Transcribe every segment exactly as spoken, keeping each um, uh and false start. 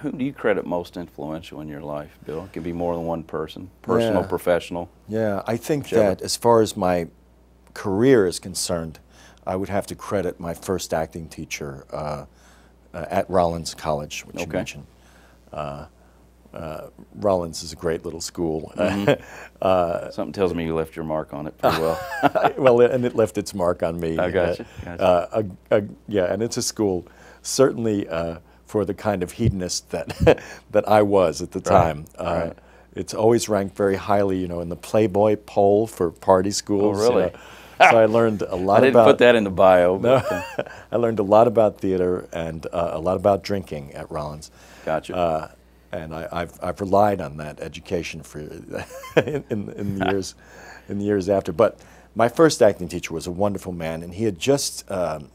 who do you credit most influential in your life, Bill? It can be more than one person, personal, yeah. professional. Yeah, I think whichever. that as far as my career is concerned, I would have to credit my first acting teacher uh, uh, at Rollins College, which okay. you mentioned. Uh, Uh, Rollins is a great little school. Mm-hmm. uh, Something tells me you left your mark on it pretty well. Well, and it left its mark on me. I gotcha. Uh, gotcha. Uh, a, a, yeah, and it's a school certainly uh, for the kind of hedonist that that I was at the right. time. Uh, right. It's always ranked very highly, you know, in the Playboy poll for party schools. Oh, really? You know? So I learned a lot. I didn't about, put that in the bio. No, I learned a lot about theater and uh, a lot about drinking at Rollins. Gotcha. Uh, And I, I've, I've relied on that education for in, in, in the years in the years after. But my first acting teacher was a wonderful man, and he had just um,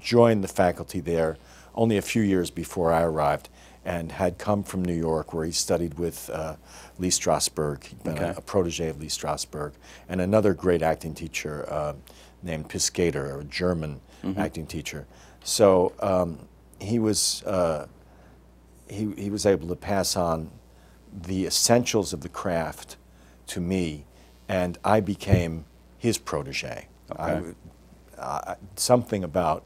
joined the faculty there only a few years before I arrived, and had come from New York, where he studied with uh, Lee Strasberg. He'd been okay. a, a protege of Lee Strasberg, and another great acting teacher uh, named Piscator, a German mm-hmm. acting teacher. So um, he was. Uh, He, he was able to pass on the essentials of the craft to me, and I became his protege. Okay. I, uh, something about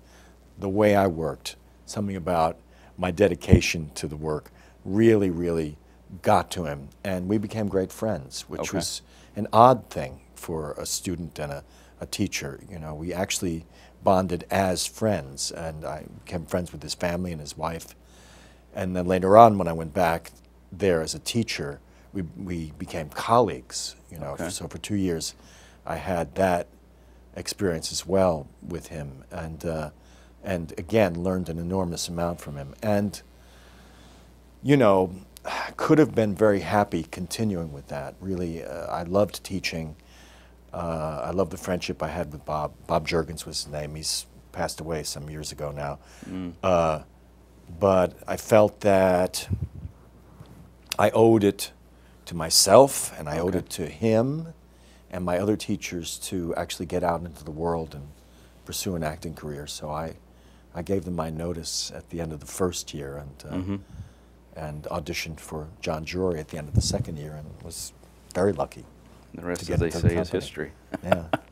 the way I worked, something about my dedication to the work really, really got to him, and we became great friends, which okay. was an odd thing for a student and a, a teacher. You know, we actually bonded as friends, and I became friends with his family and his wife. And then later on, when I went back there as a teacher, we, we became colleagues, you know. Okay. So for two years, I had that experience as well with him, and, uh, and again, learned an enormous amount from him. And, you know, could have been very happy continuing with that. Really, uh, I loved teaching. Uh, I loved the friendship I had with Bob. Bob Juergens was his name. He's passed away some years ago now. Mm. Uh, But I felt that I owed it to myself, and I okay. owed it to him and my other teachers to actually get out into the world and pursue an acting career. So I, I gave them my notice at the end of the first year, and, uh, mm-hmm. and auditioned for John Drury at the end of the second year, and was very lucky. And the rest, as they say, is history. Yeah.